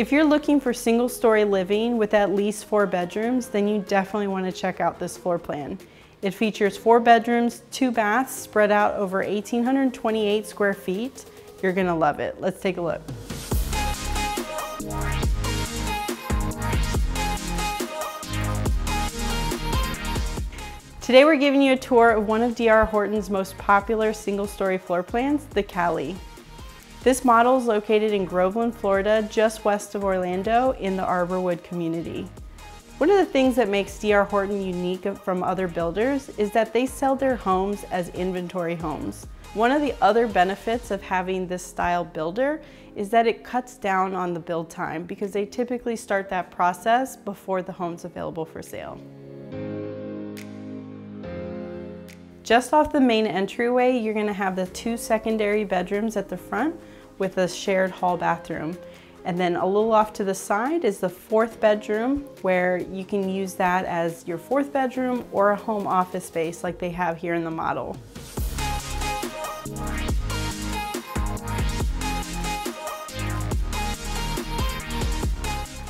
If you're looking for single-story living with at least 4 bedrooms, then you definitely want to check out this floor plan. It features 4 bedrooms, 2 baths, spread out over 1,828 square feet. You're gonna love it. Let's take a look. Today we're giving you a tour of one of D.R. Horton's most popular single-story floor plans, the Cali. This model is located in Groveland, Florida, just west of Orlando in the Arborwood community. One of the things that makes D.R. Horton unique from other builders is that they sell their homes as inventory homes. One of the other benefits of having this style builder is that it cuts down on the build time because they typically start that process before the home's available for sale. Just off the main entryway, you're going to have the 2 secondary bedrooms at the front with a shared hall bathroom. And then a little off to the side is the 4th bedroom, where you can use that as your 4th bedroom or a home office space like they have here in the model.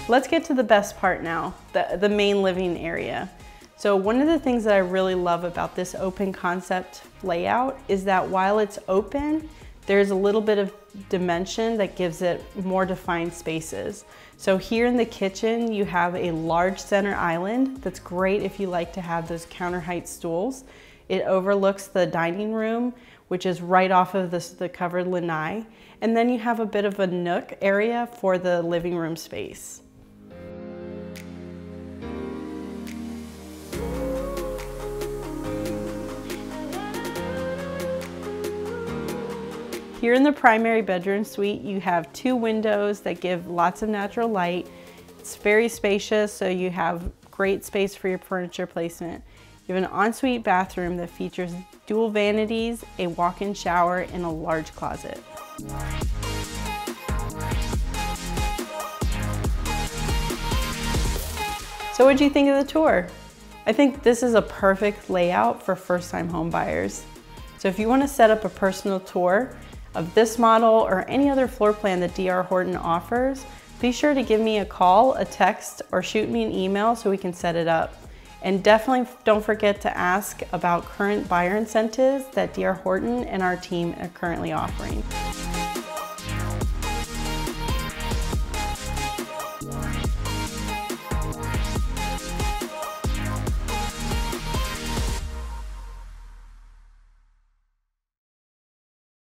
Let's get to the best part now, the main living area. So one of the things that I really love about this open concept layout is that while it's open, there's a little bit of dimension that gives it more defined spaces. So here in the kitchen, you have a large center island that's great if you like to have those counter height stools. It overlooks the dining room, which is right off of the covered lanai. And then you have a bit of a nook area for the living room space. Here in the primary bedroom suite, you have 2 windows that give lots of natural light. It's very spacious, so you have great space for your furniture placement. You have an ensuite bathroom that features dual vanities, a walk-in shower, and a large closet. So what'd you think of the tour? I think this is a perfect layout for first-time home buyers. So if you want to set up a personal tour of this model or any other floor plan that D.R. Horton offers, be sure to give me a call, a text, or shoot me an email so we can set it up. And definitely don't forget to ask about current buyer incentives that D.R. Horton and our team are currently offering.